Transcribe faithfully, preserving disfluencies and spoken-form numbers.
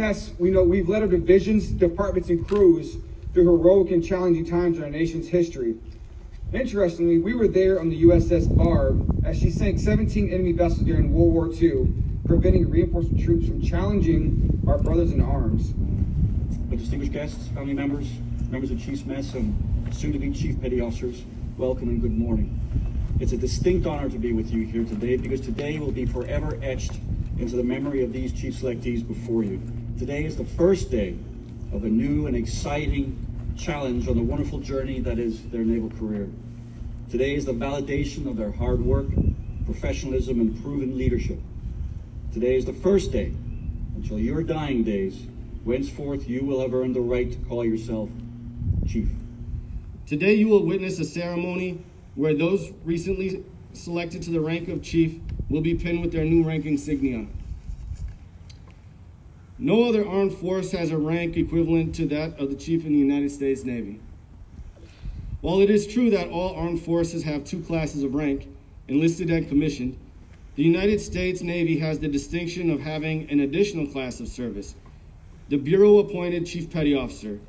mess, we know we've led our divisions, departments, and crews through heroic and challenging times in our nation's history. Interestingly, we were there on the U S S Barb as she sank seventeen enemy vessels during World War Two, preventing reinforcement troops from challenging our brothers in arms. But distinguished guests, family members, members of Chief's Mess, and soon-to-be Chief Petty Officers, welcome and good morning. It's a distinct honor to be with you here today, because today will be forever etched into the memory of these chief selectees before you. Today is the first day of a new and exciting challenge on the wonderful journey that is their naval career. Today is the validation of their hard work, professionalism, and proven leadership. Today is the first day, until your dying days, whenceforth you will have earned the right to call yourself Chief. Today you will witness a ceremony where those recently selected to the rank of Chief will be pinned with their new rank insignia. No other armed force has a rank equivalent to that of the Chief in the United States Navy. While it is true that all armed forces have two classes of rank, enlisted and commissioned, the United States Navy has the distinction of having an additional class of service, the Bureau-appointed Chief Petty Officer,